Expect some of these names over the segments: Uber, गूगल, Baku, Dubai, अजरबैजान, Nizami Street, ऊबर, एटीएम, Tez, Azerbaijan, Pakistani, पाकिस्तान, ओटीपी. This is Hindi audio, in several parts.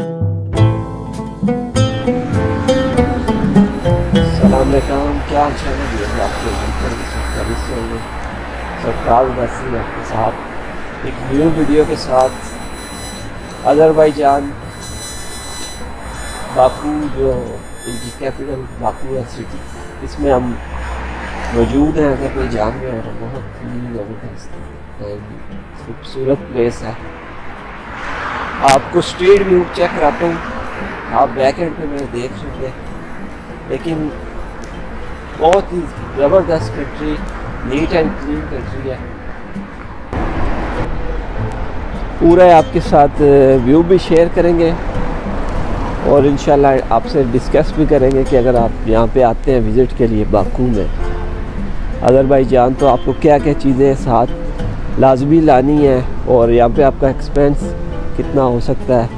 सलाम, क्या अच्छा है आपके सर्विस से सरकार बसी आपके साथ एक न्यू वीडियो के साथ। अजरबैजान बाकू, जो इनकी कैपिटल बाकू है सिटी, इसमें हम मौजूद हैं अजरबैजान में। और बहुत ही ज़बरदस्त खूबसूरत प्लेस है। आपको स्ट्रीट व्यू चेक कराता हूँ, आप बैक एंड पे मैं देख सकते हैं। लेकिन बहुत ही ज़बरदस्त country, neat and clean country है। पूरा आपके साथ व्यू भी शेयर करेंगे और इंशाल्लाह आपसे डिस्कस भी करेंगे कि अगर आप यहाँ पे आते हैं विज़िट के लिए बाकू में अजरबैजान, तो आपको क्या क्या चीज़ें साथ लाजमी लानी है और यहाँ पे आपका एक्सपेंस कितना हो सकता है,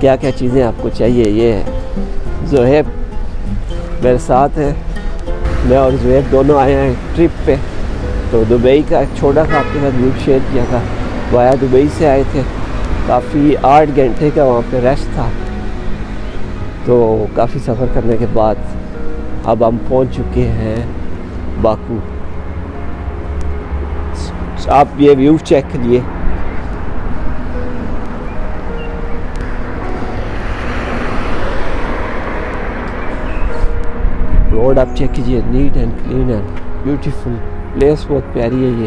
क्या क्या चीज़ें आपको चाहिए। ये है ज़ुहैब, मेरे साथ है। मैं और ज़ुहैब दोनों आए हैं ट्रिप पे, तो दुबई का एक छोटा सा आपके साथ व्यू शेयर किया था। वाया दुबई से आए थे, काफ़ी 8 घंटे का वहाँ पे रेस्ट था। तो काफ़ी सफ़र करने के बाद अब हम पहुँच चुके हैं बाकू। आप ये व्यू चेक करिए। रोड आप चेक कीजिए, neat and clean and beautiful place, बहुत प्यारी है ये।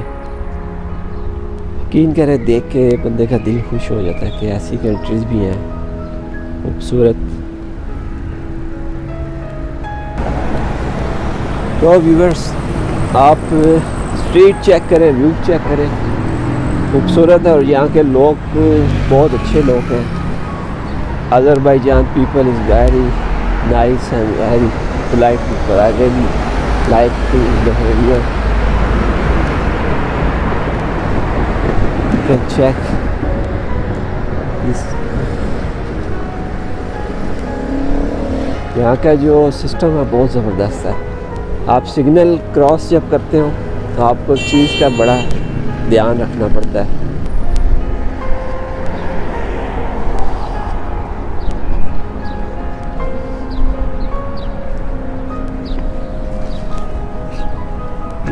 यकीन करें, देख के बंदे का दिल खुश हो जाता है कि ऐसी कंट्रीज भी हैं खूबसूरत। तो व्यूवर्स, आप स्ट्रीट चेक करें, व्यू चेक करें, खूबसूरत है। और यहाँ के लोग बहुत अच्छे लोग हैं। अजरबैजान people is very nice and very polite people. I really like behaviour. You can check this. यहाँ का जो सिस्टम है बहुत ज़बरदस्त है। आप सिग्नल क्रॉस जब करते हो तो आपको इस चीज़ का बड़ा ध्यान रखना पड़ता है।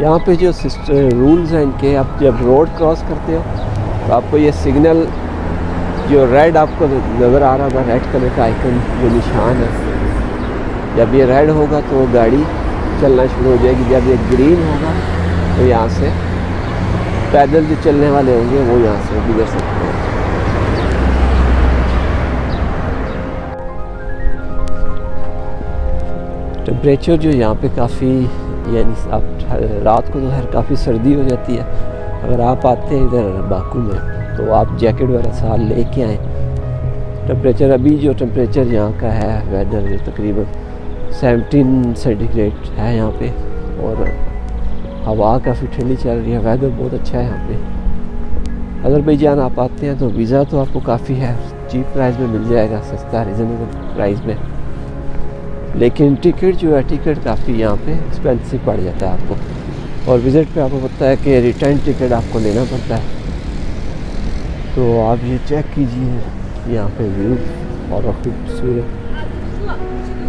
यहाँ पे जो रूल्स हैं इनके, आप जब रोड क्रॉस करते हो तो आपको ये सिग्नल जो रेड आपको नज़र आ रहा होगा, रेड कलर का आइकन जो निशान है, जब ये रेड होगा तो गाड़ी चलना शुरू हो जाएगी। जब ये ग्रीन होगा तो यहाँ से पैदल जो चलने वाले होंगे वो यहाँ से गुजर सकते हैं। टेम्परेचर जो यहाँ पे काफ़ी, यानी आप रात को तो हर काफ़ी सर्दी हो जाती है। अगर आप आते हैं इधर बाकू में तो आप जैकेट वगैरह साथ लेके आएँ। टेम्परेचर अभी जो टेम्परेचर यहाँ का है, वेदर जो तकरीबन 17 सेंटीग्रेड है यहाँ पे, और हवा काफ़ी ठंडी चल रही है। वेदर बहुत अच्छा है यहाँ पे। अजरबैजान आप आते हैं तो वीज़ा तो आपको काफ़ी है, चीप प्राइस में मिल जाएगा, सस्ता रिजनेबल प्राइस में। लेकिन टिकट जो है, टिकट काफ़ी यहाँ पे एक्सपेंसिव पड़ जाता है आपको। और विज़िट पे आपको पता है कि रिटर्न टिकट आपको लेना पड़ता है। तो आप ये चेक कीजिए यहाँ पे व्यू, और खूबसूरत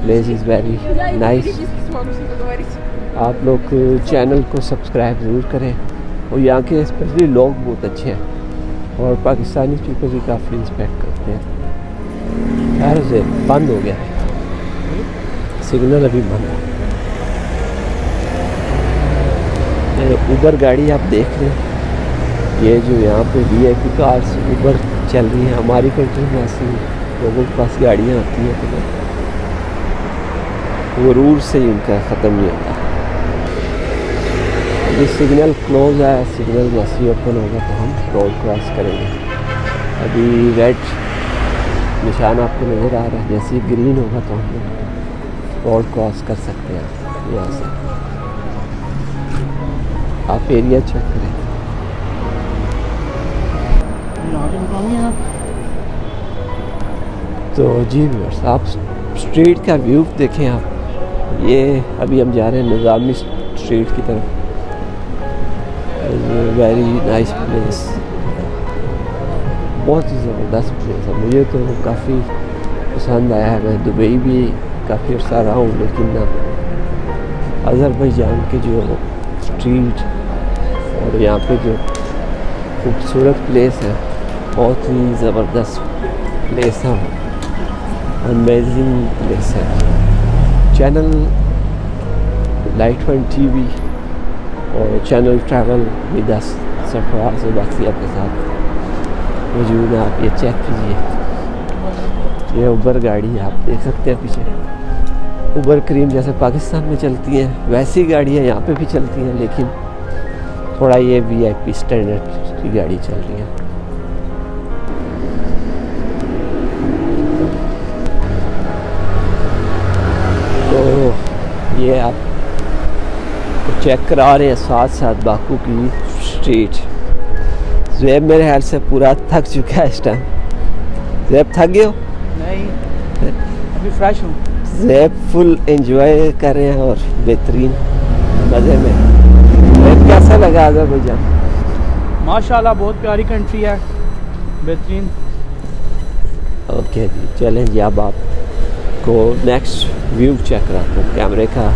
प्लेस इज़ वेरी नाइस। आप लोग चैनल को सब्सक्राइब ज़रूर करें। और यहाँ के स्पेशली लोग बहुत अच्छे हैं और पाकिस्तानी पीपल भी काफ़ी रिस्पेक्ट करते हैं। यार उसे बंद हो गया है सिग्नल, अभी बंद है। ऊबर गाड़ी आप देख रहे हैं, ये जो यहाँ पे VIP कार्स ऊबर चल रही है। हमारी कंट्री में ऐसी लोगों के पास गाड़ियाँ आती हैं तो गुरूर से ही उनका ख़त्म नहीं होता। ये सिग्नल क्लोज है, सिग्नल जैसे ही ओपन होगा तो हम रोड क्रॉस करेंगे। अभी रेड निशान आपको नज़र आ रहा है, जैसे ही ग्रीन होगा तो हम रोड क्रॉस कर सकते हैं। यहाँ से आप एरिया चेक करें। तो जी व्यूअर्स, आप स्ट्रीट का व्यू देखें आप। ये अभी हम जा रहे हैं निज़ामी स्ट्रीट की तरफ। Very nice place. बहुत ही ज़बरदस्त प्लेस है, मुझे तो काफ़ी पसंद आया है। मैं दुबई भी काफ़ी अर्सा रहा हूँ, लेकिन अज़रबैजान के जो स्ट्रीट और यहाँ पे जो खूबसूरत प्लेस है, बहुत ही ज़बरदस्त प्लेस है, अमेजिंग प्लेस है। चैनल लाइट वन टीवी और चैनल ट्रैवल विद अस सफर से बाकी आपके साथ मौजूद है। आप ये चेक कीजिए, ये उबर गाड़ी है, आप देख सकते हैं पीछे। उबर क्रीम जैसे पाकिस्तान में चलती हैं वैसी गाड़ियाँ यहाँ पे भी चलती हैं, लेकिन थोड़ा ये VIP स्टैंडर्ड की गाड़ी चल रही है। तो ये आप चेक करा रहे हैं साथ साथ बाकू की स्ट्रीट। ज़ैब मेरे ख्याल से पूरा थक चुका है इस टाइम। ज़ैब थक गए हो? नहीं, अभी फ्रेश हूँ। ज़ैब फुल एंजॉय कर रहे हैं और बेहतरीन मज़े में। ज़ैब कैसा लगा अज़रबैजान? माशाल्लाह बहुत प्यारी कंट्री है, बेहतरीन। ओके जी, चलें जी अब आपको नेक्स्ट व्यू चेक कराता हूँ। कैमरे का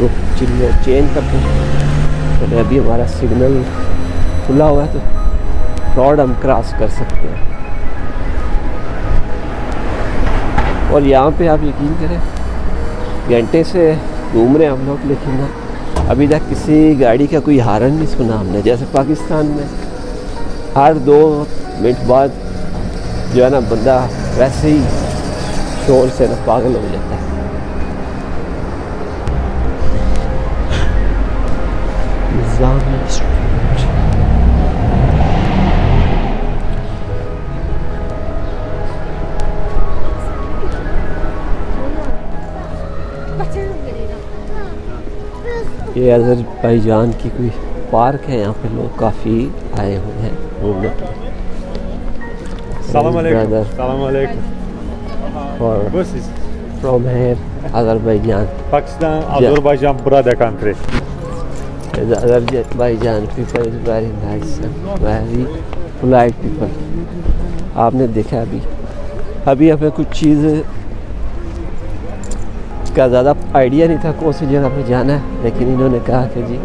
रुख चेंज करते हैं। तो अभी हमारा सिग्नल खुला हुआ है तो रोड हम क्रॉस कर सकते हैं। और यहाँ पे आप यकीन करें घंटे से घूम रहे हैं हम लोग, लेकिन ना अभी तक किसी गाड़ी का कोई हारन नहीं सुना हमने। जैसे पाकिस्तान में हर 2 मिनट बाद जो है ना बंदा वैसे ही शोर से ना पागल हो जाता है। निज़ामी स्ट्रीट, ये अज़रबैजान की कोई पार्क है, यहाँ पे लोग काफ़ी आए हुए हैं घूमने के लिए। From here Azerbaijan, पाकिस्तान, Azerbaijan brother country. Azerbaijan people is very nice, very polite people. आपने देखा अभी हमें कुछ चीज़ का ज़्यादा आइडिया नहीं था कौन सी जगह पे जाना है, लेकिन इन्होंने कहा कि जी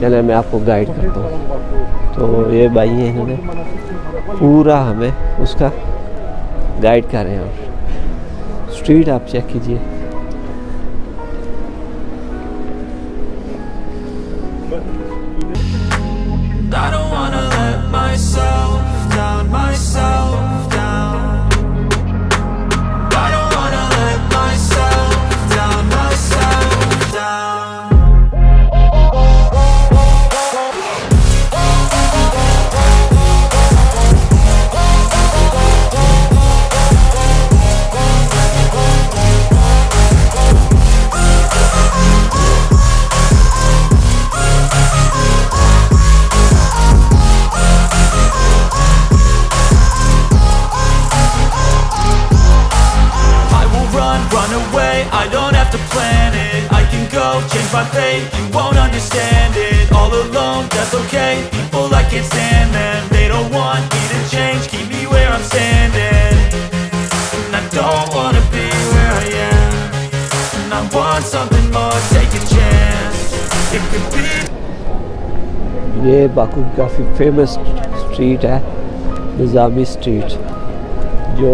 चले मैं आपको गाइड करता हूँ। तो ये भाई हैं, इन्होंने पूरा हमें उसका गाइड कर रहे हैं। और स्ट्रीट आप चेक कीजिए, ये बाकू की काफ़ी फेमस स्ट्रीट है निज़ामी स्ट्रीट, जो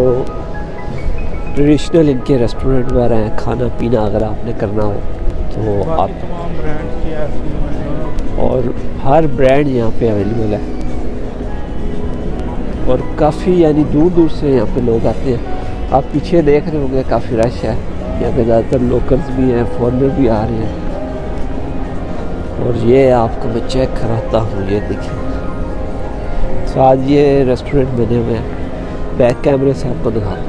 ट्रेडिशनल इनके रेस्टोरेंट वगैरह हैं। खाना पीना अगर आपने करना हो तो आप, और हर ब्रांड यहाँ पे अवेलेबल है और काफ़ी यानी दूर दूर से यहाँ पे लोग आते हैं। आप पीछे देख रहे होंगे काफ़ी रश है यहाँ पे, ज़्यादातर लोकल्स भी हैं, फॉरनर भी आ रहे हैं। और ये आपको मैं चेक कराता हूँ, ये देखिए साथ ये रेस्टोरेंट बने हुए हैं। बैक कैमरे से आपको दिखाता हूँ।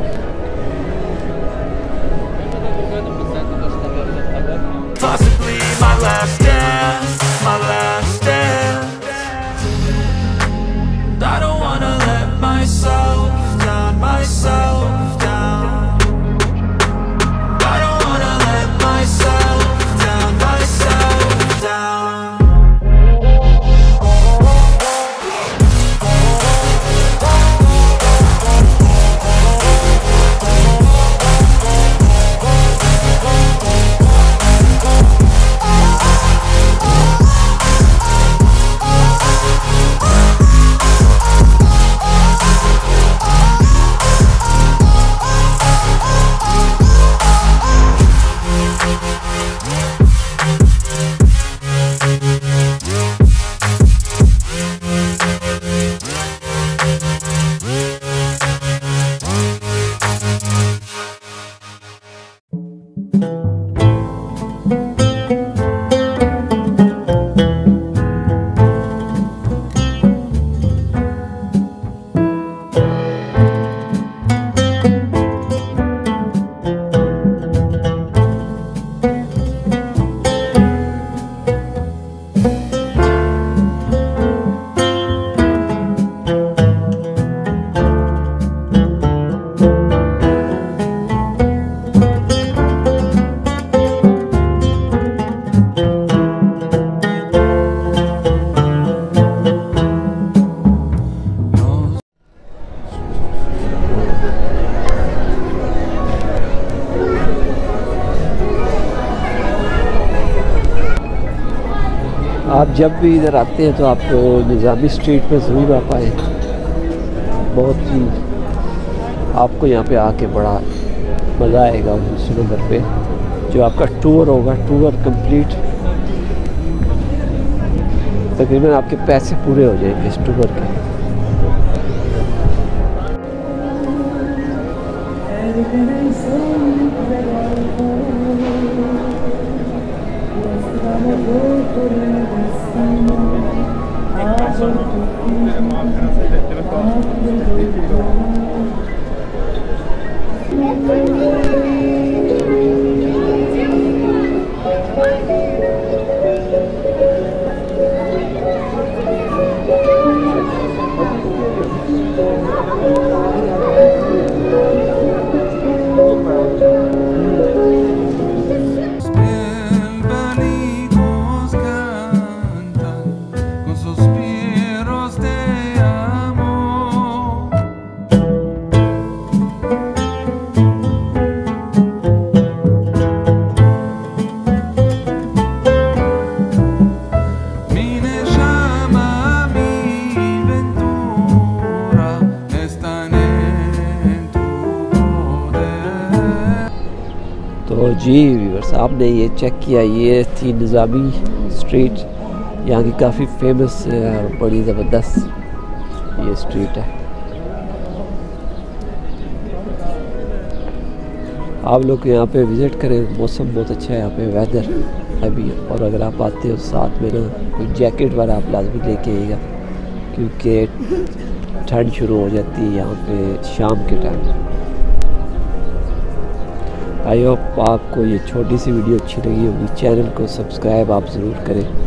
आप जब भी इधर आते हैं तो आपको निज़ामी स्ट्रीट पर ज़रूर आ पाए। बहुत ही आपको यहाँ पे आके बड़ा मज़ा आएगा उस नंबर पे जो आपका टूर होगा। टूर कंप्लीट तकरीबन आपके पैसे पूरे हो जाएंगे इस टूर के। जी व्यूअर्स, आपने ये चेक किया, ये थी निज़ामी स्ट्रीट। यहाँ की काफ़ी फेमस और बड़ी ज़बरदस्त ये स्ट्रीट है। आप लोग यहाँ पे विज़िट करें, मौसम बहुत अच्छा है यहाँ पे, वेदर अभी। और अगर आप आते हो साथ में ना कोई जैकेट वाला आप लाजमी लेके आइएगा, क्योंकि ठंड शुरू हो जाती है यहाँ पे शाम के टाइम। आई होप आपको ये छोटी सी वीडियो अच्छी लगी होगी। चैनल को सब्सक्राइब आप ज़रूर करें।